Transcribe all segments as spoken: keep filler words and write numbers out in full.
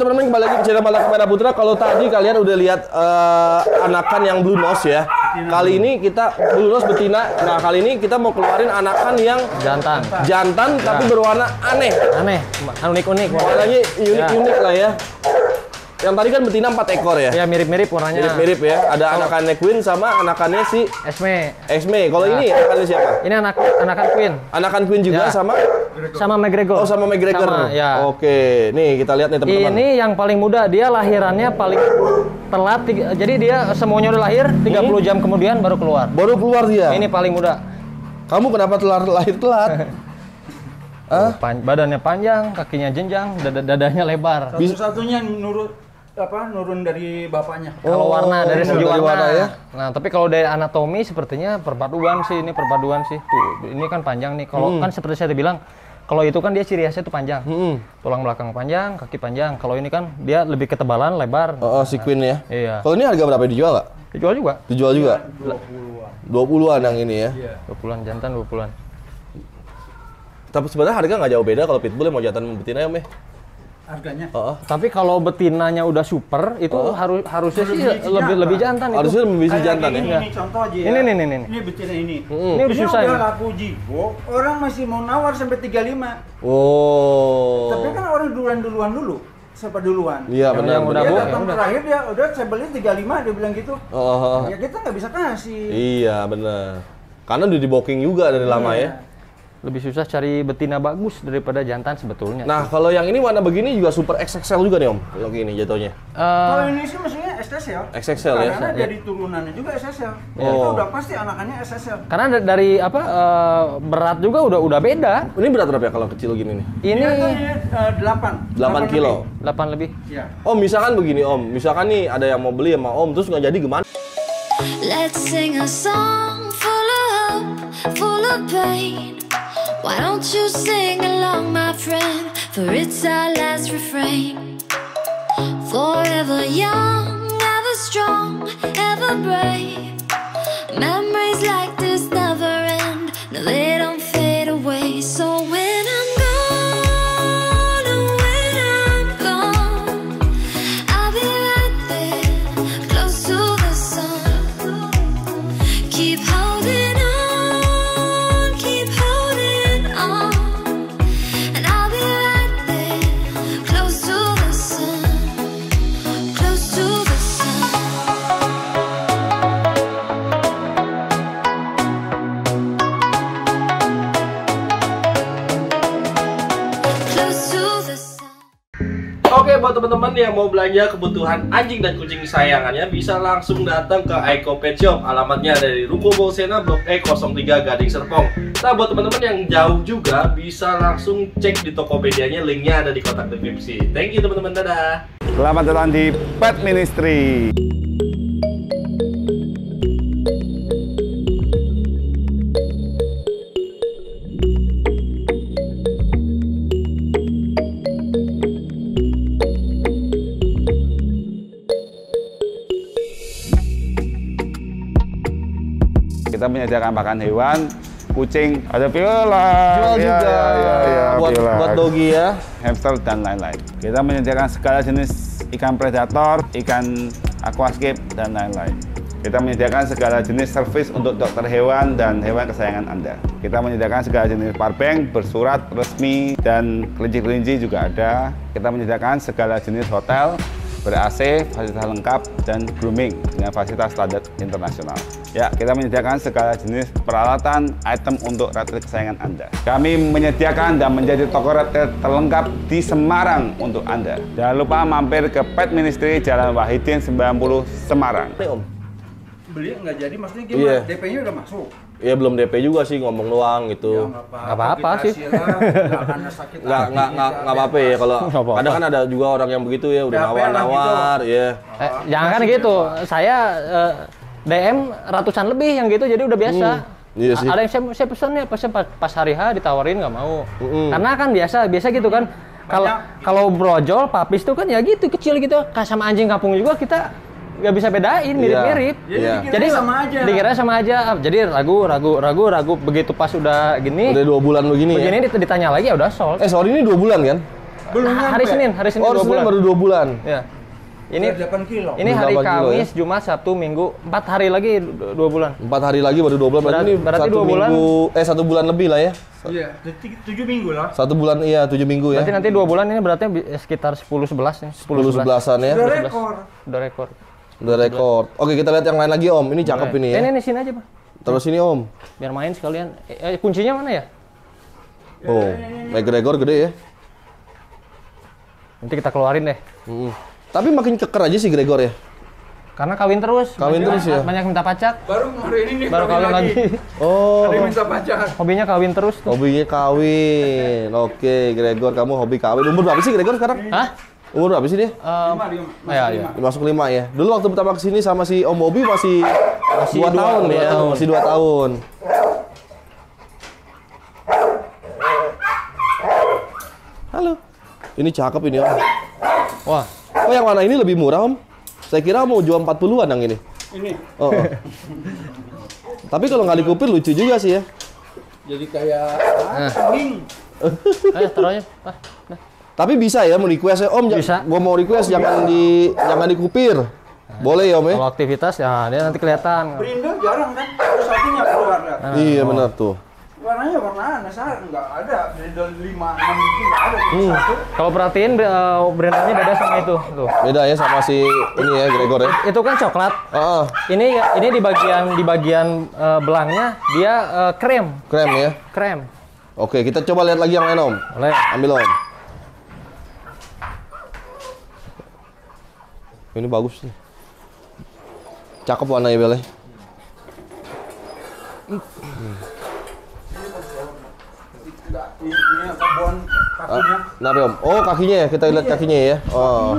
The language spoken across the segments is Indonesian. teman-teman, kembali lagi ke channel Balap Merah Putra. Kalau tadi kalian udah lihat uh, anakan yang blue nose ya. Kali ini kita blue nose betina. Nah, kali ini kita mau keluarin anakan yang jantan. Jantan ya. Tapi berwarna aneh. Aneh, unik-unik. Warnanya unik-unik ya. Lah ya. Yang tadi kan betina empat ekor ya? Iya, mirip-mirip warnanya. Mirip-mirip ya. Ada oh. anakannya Queen sama anakannya si Esme. Esme. Kalau ya. Ini anakannya siapa? Ini anak anakan Queen. Anakan Queen juga ya. Sama sama McGregor. Oh, sama McGregor. Sama, ya. Oke. Nih, kita lihat nih teman-teman. Ini yang paling muda, dia lahirannya paling telat. Jadi dia semuanya udah lahir tiga puluh hmm? jam kemudian baru keluar. Baru keluar dia. Ini paling muda. Kamu kenapa telat lahir telat? Hah? Badannya panjang, kakinya jenjang, dad dadanya lebar. Satu-satunya menurut apa nurun dari bapaknya. Oh, kalau warna dari segi warna. warna ya. Nah, tapi kalau dari anatomi sepertinya perpaduan sih ini perpaduan sih. Tuh, ini kan panjang nih. Kalau hmm. kan seperti saya bilang, kalau itu kan dia ciri khasnya itu panjang. Hmm. Tulang belakang panjang, kaki panjang. Kalau ini kan dia lebih ketebalan, lebar. Oh, oh si Queen ya. Iya. Kalau ini harga berapa dijual, Kak? Dijual juga. Dijual juga. dua puluhan. dua puluhan yang ini ya. Iya. dua puluhan jantan, dua puluhan. Tapi sebenarnya harga nggak jauh beda kalau pitbull yang mau jantan betina ya, Meh. Harganya. Oh, oh. Tapi kalau betinanya udah super, itu oh. harus harusnya sih lebih lebih jantan. Harusnya lebih jantan ini, ya. Ini contoh aja. Ya. Ini nih nih nih. Ini betina ini. Mm. Ini udah susah. Ini udah laku jigo. Orang masih mau nawar sampai tiga puluh lima. Oh. Tapi kan orang duluan-duluan dulu. Siapa duluan? Iya, benar. Udah Bu. Terakhir dia udah saya beli tiga puluh lima dia bilang gitu. Oh. Ya kita nggak bisa kasih. Iya, benar. Karena udah di booking juga dari lama ya. Lebih susah cari betina bagus daripada jantan sebetulnya. Nah, kalau yang ini warna begini juga super X X L juga nih, Om. Yang ini jatuhnya. Uh, kalau ini sih maksudnya S S L. X X L karena ya. Karena dari turunannya juga S S L. Oh. Jadi udah pasti anakannya S S L. Karena dari apa uh, berat juga udah udah beda. Ini berat berapa ya kalau kecil gini nih? Ini delapan kilo. delapan lebih. Iya. Om, misalkan begini, Om. Misalkan nih ada yang mau beli sama Om terus nggak jadi gimana? Let's sing a song full of hope, full of pain. Why don't you sing along, my friend? For it's our last refrain. Forever young, ever strong, ever brave. Memories like this never end. No, they don't fade away. So when I'm gone, when I'm gone, I'll be right there, close to the sun. Keep holding on. Oke, buat teman-teman yang mau belanja kebutuhan anjing dan kucing kesayangannya bisa langsung datang ke Eko Pet Shop. Alamatnya ada di Ruko Bolsena Blok E nol tiga Gading Serpong. Nah, buat teman-teman yang jauh juga bisa langsung cek di Tokopedia-nya, linknya ada di kotak deskripsi. Thank you teman-teman, dadah. Selamat datang di Pet Ministry. Kita menyediakan pakan hewan, kucing, ada piola, jual ya, juga ya, ya, ya, buat, buat doggy ya, hamster dan lain-lain. Kita menyediakan segala jenis ikan predator, ikan aquascape dan lain-lain. Kita menyediakan segala jenis servis untuk dokter hewan dan hewan kesayangan Anda. Kita menyediakan segala jenis parbank bersurat resmi dan kelinci-kelinci juga ada. Kita menyediakan segala jenis hotel ber A C, fasilitas lengkap, dan grooming dengan fasilitas standar internasional. Ya, kita menyediakan segala jenis peralatan, item untuk retret kesayangan Anda. Kami menyediakan dan menjadi toko retret terlengkap di Semarang untuk Anda. Jangan lupa mampir ke Pet Ministry Jalan Wahidin sembilan puluh, Semarang. Om, beli nggak jadi, maksudnya gimana? Yeah. D P-nya udah masuk? Iya, belum D P juga sih, ngomong doang gitu. Nggak apa-apa sih. Nggak apa-apa ya kalau kadang kan ada juga orang yang begitu ya, udah nawar-nawar. Iya. Jangan kan gitu, saya D M ratusan lebih yang gitu, jadi udah biasa. Ada yang saya pesennya pas hari H ditawarin nggak mau. Karena kan biasa, biasa gitu kan. Kalau kalau brojol, papis tuh kan ya gitu, kecil gitu. Sama anjing kampung juga kita nggak bisa bedain, mirip-mirip. Yeah. Yeah. Jadi sama aja. Dikira sama aja. Jadi ragu, ragu, ragu, ragu. Begitu pas udah gini. Udah dua bulan begini. Begini ya? Ditanya lagi ya udah sold. Eh sorry, ini dua bulan kan? Belum hari ya? Senin, hari Senin oh, dua Senin bulan. Baru dua bulan. Ya. Ini delapan kilo. Ini hari Kamis, ya? Jumat, Sabtu, Minggu, empat hari lagi dua bulan. empat hari lagi baru dua bulan. Berarti, berarti dua bulan. Minggu, eh satu bulan lebih lah ya. Iya, tujuh minggu lah. satu bulan iya, tujuh minggu ya. Berarti nanti dua bulan ini berarti sekitar sepuluh sebelas nih. sepuluh sebelasan ya. Udah rekor. Udah rekor. Udah rekor. Oke, kita lihat yang lain lagi, Om. Ini cakep ini ya. Ini ini sini aja, Pak. Terus sini, Om. Biar main sekalian. Eh, kuncinya mana ya? Oh, McGregor gede ya. Nanti kita keluarin deh. Mm. Tapi makin keker aja sih Gregor ya. Karena kawin terus. Kawin terus ya. Banyak minta pacak. Baru ini nih. Baru kawin lagi. lagi. Oh. Kali minta pacak. Hobinya kawin terus tuh. Hobinya kawin. Oke, Gregor kamu hobi kawin. Umur berapa sih Gregor sekarang? Hah? Umur berapa sih dia? Uh, lima, lima, ya, lima. Masuk lima ya. Dulu waktu pertama kesini sama si Om Bobby masih dua tahun ya. Tahun. Masih dua tahun. Halo. Ini cakep ini, Om. Wah. Oh, yang mana ini lebih murah, Om? Saya kira mau jual empat puluhan yang ini. Ini? Oh. oh. Tapi kalau nggak dikupir lucu juga sih ya. Jadi kayak... Nah. Ayo, taruhnya. Ah, nah. Tapi bisa ya, mau request ya, Om. Bisa. Gua mau request, oh, jangan, di, jangan dikupir. Nah, boleh ya, Om ya? Kalau aktivitas, ya dia nanti kelihatan. Perindo jarang kan? Terus satunya keluar. Nah, iya, benar tuh. Warnanya warnaan, dasar nggak ada. Brindle lima enam itu nggak ada. Hmm. Kalau perhatiin brandnya beda sama itu, tuh. Beda ya sama si ini ya Gregor ya. Itu kan coklat. Uh -uh. Ini ini di bagian di bagian uh, belangnya dia uh, krem. Krem ya. Krem. Oke, kita coba lihat lagi yang lain, Om. Boleh. Ambil, Om. Ini bagus nih. Cakep warnanya boleh. Hmm. Kakinya. Nah, Om. Oh, kakinya ya. Kita lihat kakinya ya. Oh.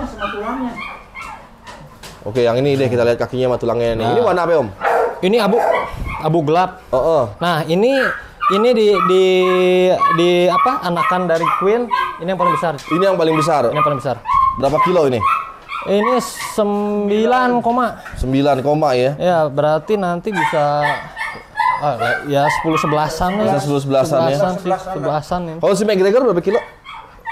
Oke, yang ini deh kita lihat kakinya sama tulangnya nih. Nah. Ini warna apa, Om? Ini abu abu gelap. Oh, oh. Nah, ini ini di di di apa? Anakan dari Queen. Ini yang paling besar. Ini yang paling besar. Ini yang paling besar. Berapa kilo ini? Ini sembilan koma. sembilan koma ya. Ya, berarti nanti bisa ah, ya sepuluh sebelasan ya. sepuluh sebelasan ya. sebelasan ya. Kalau si McGregor berapa kilo?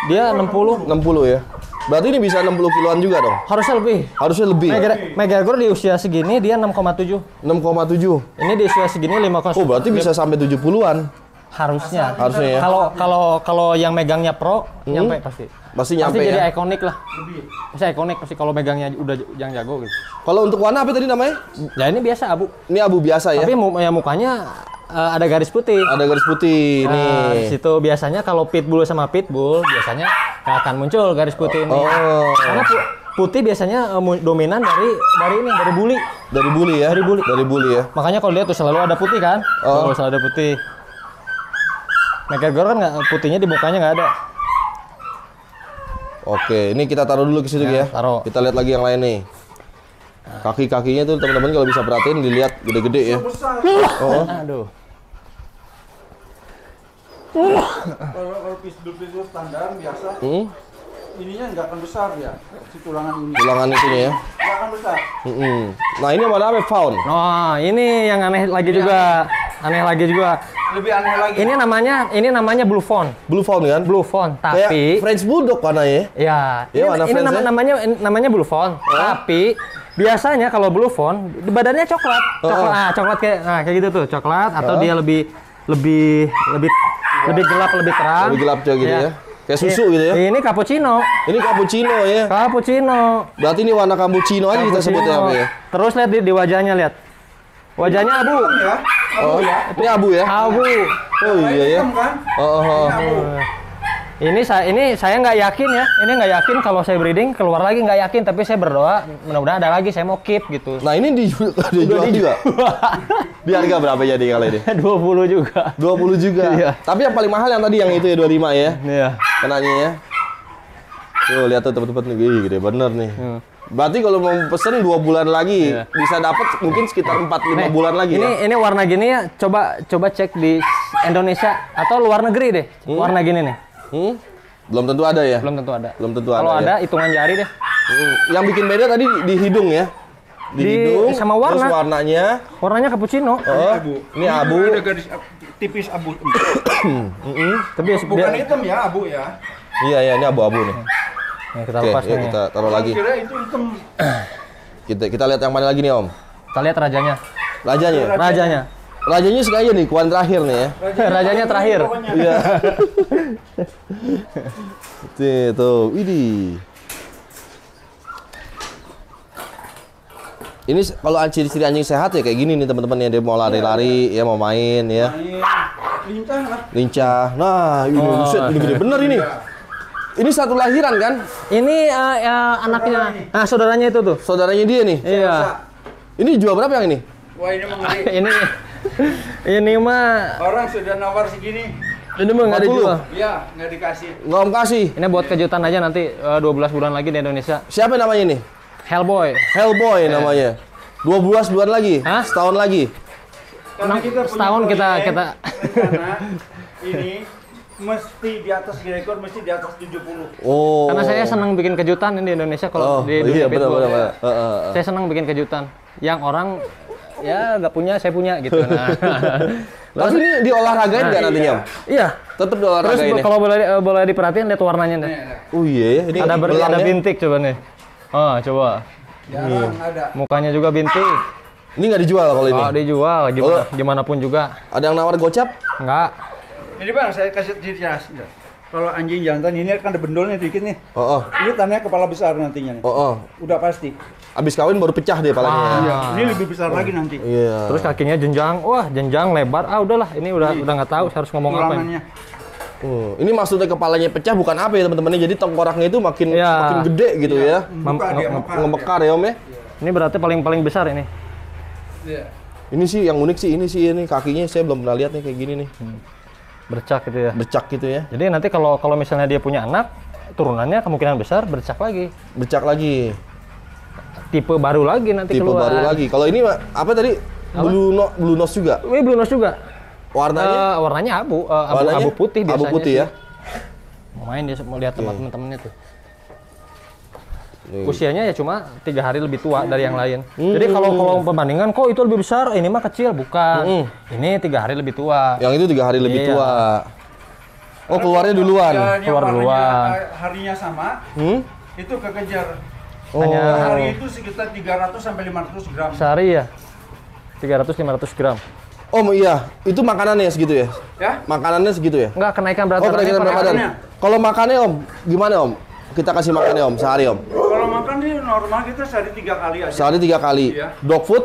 Dia enam puluh. enam puluh ya. Berarti ini bisa enam puluh kiloan juga dong. Harusnya lebih. Harusnya lebih. McGregor di usia segini dia enam koma tujuh. enam koma tujuh. Ini di usia segini lima koma tujuh. Oh, berarti bisa sampai tujuh puluhan. Harusnya. Harusnya ya. Kalau kalau kalau yang megangnya pro hmm. nyampe pasti. Pasti nyampe. Pasti jadi ya? Ikonik lah. Pasti ikonik pasti kalau megangnya udah yang jago gitu. Kalau untuk warna apa tadi namanya? Ya ini biasa abu. Ini abu biasa ya. Tapi ya mukanya uh, ada garis putih. Ada garis putih nah, nih. Di situ biasanya kalau pitbull sama pitbull biasanya akan muncul garis putih ini. Oh. Karena putih biasanya uh, dominan dari dari ini dari bully. Dari bully ya. Dari bully. Dari bully ya. Makanya kalau dia tuh selalu ada putih kan? Oh, oh selalu ada putih. McGregor kan nggak putihnya di mukanya nggak ada. Oke, ini kita taruh dulu ke situ ya. ya. Taruh. Kita lihat lagi yang lain nih. Kaki-kakinya tuh teman-teman kalau bisa perhatiin dilihat gede-gede ya. Oh. Aduh. Kalau kalau pitbull standar biasa. Hmm? Ininya nggak akan besar ya. Si tulangan ini. Tulangan itu ya. Nggak akan besar. Mm-hmm. Nah, ini malah apa? Faun. Nah, ini yang aneh lagi ini juga. Aneh. aneh lagi juga. Lebih aneh lagi. Ini namanya, ini namanya blue fawn. Blue fawn kan? Blue fawn. Tapi kayak French bulldog warnanya. Ya. Ya, ini, ini nama, namanya, namanya blue fawn. Oh. Tapi biasanya kalau blue fawn badannya coklat. Coklat, oh. ah, coklat kayak, nah, kayak gitu tuh, coklat. Atau oh. dia lebih, lebih, lebih, lebih gelap, lebih terang. Lebih gelap juga gitu ya. ya. Kayak susu ini, gitu ya. Ini cappuccino. Ini cappuccino ya. Cappuccino. Berarti ini warna cappuccino aja kita sebutnya apa ya? Terus lihat di, di wajahnya lihat. Wajahnya abu. Ya. Oh, ya. Ini abu ya? Abu. Oh iya ya. Oh, oh, oh. Ini saya ini saya nggak yakin ya. Ini nggak yakin kalau saya breeding keluar lagi nggak yakin. Tapi saya berdoa mudah-mudahan ada lagi. Saya mau keep gitu. Nah ini dijual, dijual juga. Di harga berapa jadi kali ini? dua puluh juga. dua puluh juga. Iya. Tapi yang paling mahal yang tadi yang itu ya dua puluh lima ya. Iya. Kenanya ya. Tuh lihat tuh tempat-tempat nih. Ih, gede bener nih. Hmm. Berarti kalau mau pesen dua bulan lagi yeah. bisa dapat mungkin sekitar empat lima bulan lagi. Ini ya? Ini warna gini ya. Coba coba cek di Indonesia atau luar negeri deh. Hmm. Warna gini nih. Hmm? Belum tentu ada ya. Belum tentu ada. Belum tentu ada. Kalau ada hitungan ya. jari deh. Hmm. Yang bikin beda tadi di hidung ya. Di, di hidung sama warna. Terus warnanya. Warnanya cappuccino. Oh, abu. Ini abu. Ini ada garis tipis abu. Tapi bukan hitam ya abu ya. Iya, iya, ini abu-abu nih. Nah, kita lepas nih. Kita taruh lagi. Kita kita lihat yang mana lagi nih, Om? Kita lihat rajanya. Rajanya. Rajanya. Rajanya suka aja nih, kuan terakhir nih ya. Rajanya terakhir. Iya. Tuh, ini. Ini kalau ciri-ciri anjing sehat ya kayak gini nih teman-teman ya, dia mau lari-lari ya, mau main ya. Lincah lah. Lincah. Nah, ini buset, ini gede bener ini. Ini satu lahiran kan? Ini uh, uh, anaknya. Nah, saudaranya itu tuh. Saudaranya dia nih. Iya. Ini jual berapa yang ini? Wah, ini mah ini ini mah orang sudah nawar segini. Ini mah nggak dijual. Iya, nggak dikasih. Nggak om kasih. Ini buat kejutan aja nanti uh, dua belas bulan lagi di Indonesia. Siapa namanya ini? Hellboy. Hellboy namanya. dua belas bulan lagi. Hah? Setahun lagi. Karena kita setahun kita kita ini mesti di atas Gregor, mesti di atas tujuh puluh. Oh. Karena saya senang bikin kejutan di Indonesia kalau oh, di Indonesia. Iya, benar benar. Ya. Uh, uh, uh. Saya senang bikin kejutan yang orang ya nggak punya, saya punya gitu. Nah. Terus ini diolahragain nggak nah, nantinya? Iya. iya. Tetap diolahragain. Terus kalau boleh boleh diperhatiin lihat warnanya deh. Oh iya ya, ini ada ber, ada bintik coba nih. Ah, coba. Jarang ada. Mukanya juga bintik. Ini nggak dijual kalau ini? Oh, dijual. Gimana, oh. Gimana pun juga. Ada yang nawar gocap? Nggak. Ini bang, saya kasih ciri khas. Kalau anjing jantan ini kan ada bendolnya dikit nih. Oh, oh. Ini tandanya kepala besar nantinya nih. Oh, oh. Udah pasti. Abis kawin baru pecah deh palanya. Ah. Ya. Ini lebih besar oh. lagi nanti. Iya. Terus kakinya jenjang. Wah, jenjang lebar. Ah, udahlah. Ini udah ini. udah nggak tahu harus ngomong apa. Ya. Oh, ini maksudnya kepalanya pecah bukan apa ya teman-teman, jadi tengkoraknya itu makin ya. makin gede gitu ya, ya. ngemekar ya om ya. Ini berarti paling-paling besar ini. Ya. Ini sih yang unik sih, ini sih ini kakinya saya belum pernah lihat nih kayak gini nih. Hmm. Bercak gitu ya. Bercak gitu ya. Jadi nanti kalau kalau misalnya dia punya anak, turunannya kemungkinan besar bercak lagi. Bercak lagi. Tipe baru lagi nanti Tipe keluar. Tipe baru lagi. Kalau ini apa tadi? Apa? Blue no, blue nose juga. Ini blue nose juga. Warnanya, uh, warnanya abu, uh, abu, warnanya? abu putih biasanya. Abu putih sih. ya. Main dia mau lihat teman teman-temannya tuh. Nih. Usianya ya cuma tiga hari lebih tua hmm. dari yang lain. Hmm. Jadi kalau kalau perbandingan kok itu lebih besar, ini mah kecil bukan? Hmm. Ini tiga hari lebih tua. Yang itu tiga hari lebih iya. tua. Oh keluarnya duluan. Keluar duluan. Harinya sama. Hmm? Itu kekejar. Oh. Hanya hari itu sekitar tiga ratus sampai lima ratus gram. Sehari ya. tiga ratus lima ratus gram. Oh iya, itu makanannya segitu ya? Ya? Makanannya segitu ya? Enggak, kenaikan berat badan. Oh, kenaikan berat badan. Kalau makannya om, gimana om? Kita kasih makannya om, sehari om? Kalau makan sih normal kita sehari tiga kali aja. Sehari tiga kali? Iya. Dog food?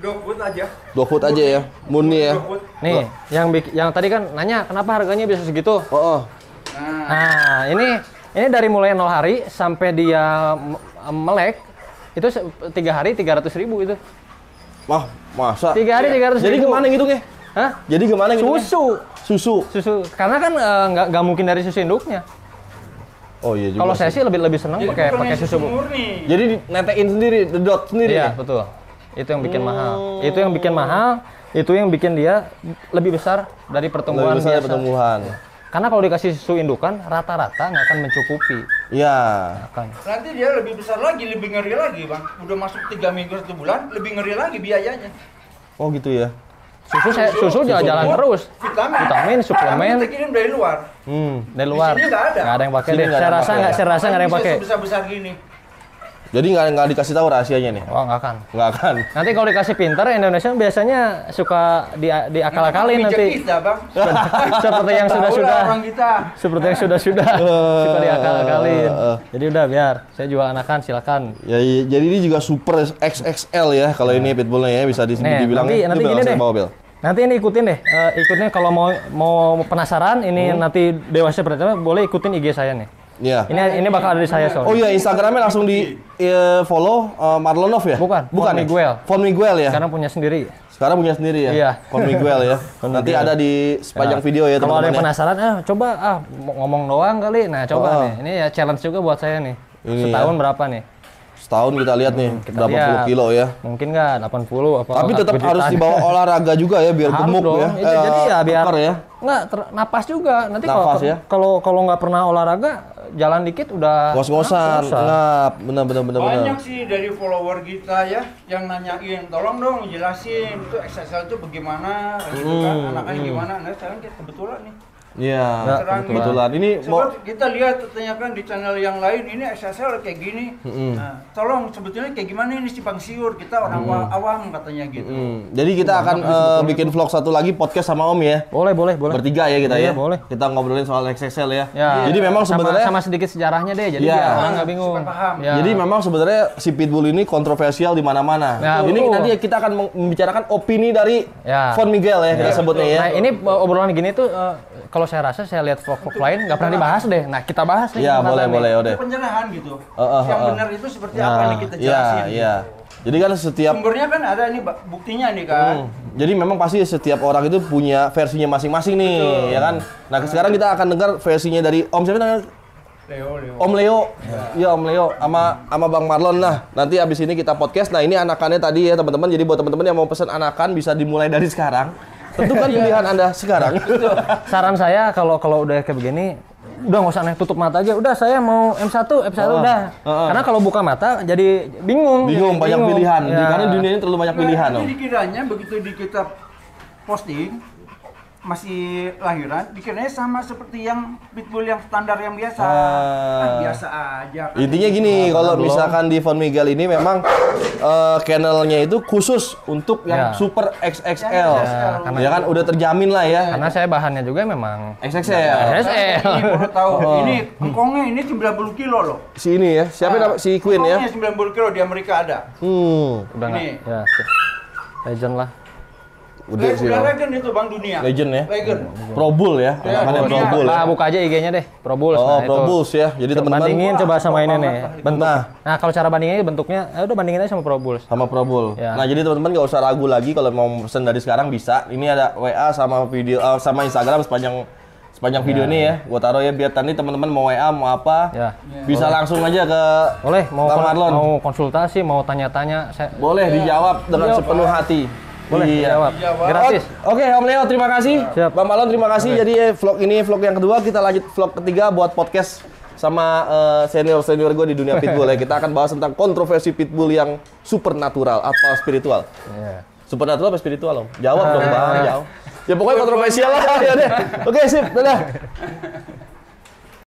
Dog food aja. Dog food aja ya? Murni ya? Nih, yang yang tadi kan nanya, kenapa harganya bisa segitu? Oh, oh. Nah. nah, ini ini dari mulai nol hari sampai dia melek, itu tiga hari tiga ratus ribu itu. Wah, masa? Tiga hari tiga ratus ribu. Jadi kemana ngitungnya? Hah? Jadi kemana ngitungnya? Susu. Susu. Susu. Karena kan nggak uh, nggak mungkin dari susu induknya. Oh iya juga. Kalau saya sih lebih lebih seneng pakai pakai susu murni. Jadi netein sendiri, dedot sendiri. Iya ya? betul. Itu yang bikin hmm. mahal. Itu yang bikin mahal. Itu yang bikin dia lebih besar dari pertumbuhan. Lebih besar dari pertumbuhan. Karena kalau dikasih susu indukan, rata-rata nggak akan mencukupi. Iya. Nanti dia lebih besar lagi, lebih ngeri lagi, Bang. Udah masuk tiga minggu satu bulan, lebih ngeri lagi biayanya. Oh gitu ya. Susu saya susu, susu jalan-jalan terus. Vitamin, vitamin suplemen. Kita kirim dari luar. Hmm, dari luar. Di sini nggak ada. Nggak ada yang pakai. Saya rasa nggak, saya rasa nggak ada yang pakai. Sebesar-besar gini. Jadi nggak nggak dikasih tahu rahasianya nih? Oh nggak akan. Nggak akan. Nanti kalau dikasih pintar, Indonesia biasanya suka di di akal-akalin nanti. Kita, bang. Seperti yang sudah-sudah. Seperti yang sudah-sudah. Suka di akal-akalin. Jadi udah biar. Saya jual anakan, silakan. Ya, ya, jadi ini juga super X X L ya kalau ini pitbullnya ya bisa dibilang. Nanti nanti gini deh. Nanti ini ikutin deh. Uh, ikutin kalau mau mau penasaran ini hmm. nanti dewasa pertama boleh ikutin I G saya nih. Iya. Ini ini bakal ada di saya soalnya. Oh iya, Instagramnya langsung di uh, follow uh, Marlonov ya? Bukan. Bukan Von Miguel. Von Miguel ya. Sekarang punya sendiri. Sekarang punya sendiri ya. Iya. Von Miguel ya. Nanti ada di sepanjang ya. video ya teman-teman. Kalau ada yang penasaran, ah coba ah ngomong doang kali. Nah, coba oh. nih. Ini ya challenge juga buat saya nih. Ini Setahun ya. berapa nih? Setahun kita lihat nih, delapan puluh kilo ya. Mungkin nggak delapan puluh apa. Tapi tetap harus dibawa olahraga juga ya biar gemuk ya. Eh, jadi ya biar ya. Nggak napas juga. Nanti kalau kalau kalau nggak pernah olahraga jalan dikit udah ngos-ngosan. Nah, benar-benar benar. Banyak sih dari follower kita ya yang nanyain, tolong dong jelasin itu X X L itu bagaimana, gitu kan, anaknya gimana. Nah, sekarang kita kebetulan nih. Iya, kebetulan. Ini sebab kita lihat, tanyakan di channel yang lain, ini S S L kayak gini. Mm-hmm. Nah, tolong sebetulnya kayak gimana ini simpang siur, kita orang mm-hmm. awam katanya gitu. Mm-hmm. Jadi kita oh, akan uh, bikin vlog satu lagi podcast sama Om ya. Boleh, boleh, boleh. Bertiga ya kita ya. Boleh. Kita ngobrolin soal S S L ya. Ya. Jadi memang sebenarnya sama, sama sedikit sejarahnya deh, jadi ya. Orang nggak bingung. Ya. Jadi memang sebenarnya si Pitbull ini kontroversial di mana-mana. Ya, ini betul. Nanti kita akan membicarakan opini dari ya. Von Miguel ya, ya kita sebutnya ya. Nah, ini obrolan gini tuh uh, kalau saya rasa saya lihat vlog-vlog lain nggak pernah dibahas deh. Nah kita bahas nih. Ya boleh boleh udah. Penjelasan gitu. Uh, uh, uh, yang benar itu seperti uh, apa yang kita jelasin. Iya. Yeah, yeah. Jadi kan setiap sumbernya kan ada ini buktinya nih kan. Hmm. Jadi memang pasti setiap orang itu punya versinya masing-masing nih, betul. Ya kan. Nah sekarang kita akan dengar versinya dari Om siapa namanya? Leo, Leo. Om Leo, ya, ya Om Leo, sama sama Bang Marlon lah. Nanti abis ini kita podcast. Nah ini anakannya tadi ya teman-teman. Jadi buat teman-teman yang mau pesan anakan bisa dimulai dari sekarang. Tentukan pilihan Anda sekarang. Saran saya kalau kalau udah kayak begini, udah nggak usah naik, tutup mata aja. Udah saya mau M satu, F satu oh, udah. Uh, uh. Karena kalau buka mata jadi bingung. Bingung, jadi banyak bingung. Pilihan. Ya. Karena dunia ini terlalu banyak nah, pilihan. Jadi dikiranya begitu di kita posting masih lahiran, dikiranya sama seperti yang Pitbull yang standar yang biasa. Uh, kan biasa aja. Kan? Intinya gini, nah, kalau belum. Misalkan di Von Miguel ini memang uh, channelnya itu khusus untuk yang ya. Super X X L. Ya, ya, karena ya kan udah terjamin lah ya. Karena saya bahannya juga memang X X L. X X L. Ini baru tahu. Oh. Ini kongkongnya ini sembilan puluh kilo loh. Si ini ya. Siapa nah, si Queen ya? sembilan puluh kilo di Amerika ada. Hmm, udah ini. Gak, ya. Legend lah. Udah sih legend itu Bang Dunia. Legend ya. Legend. Probull ya. Namanya ya, Probull. Nah, buka aja I G-nya deh. Probull. Oh, nah, Probull ya. Jadi teman-teman bandingin coba sama ini nih. Bentuk. Nah, kalau cara bandinginnya bentuknya eh, udah bandingin aja sama Probull. Sama Probull. Ya. Nah, jadi teman-teman enggak usah ragu lagi kalau mau pesan dari sekarang bisa. Ini ada W A sama video uh, sama Instagram sepanjang sepanjang ya. Video ini ya. Gua taruh ya biar tadi teman-teman mau W A mau apa. Ya. Bisa boleh. Langsung aja ke boleh mau kon Marlon. Mau konsultasi, mau tanya-tanya saya... boleh ya. Dijawab dengan ya, sepenuh hati. Boleh iya. Jawab. Gratis. Oke, okay, Om Leo terima kasih. Siap. Bang Malon terima kasih. Okay. Jadi vlog ini vlog yang kedua, kita lanjut vlog ketiga buat podcast sama uh, senior-senior gue di dunia Pitbull ya. Kita akan bahas tentang kontroversi Pitbull yang supernatural atau spiritual. Yeah. Supernatural apa spiritual, Om? Jawab dong, Bang. Jawab. Ya pokoknya kontroversial lah ya deh. Oke, okay, sip. Dadah.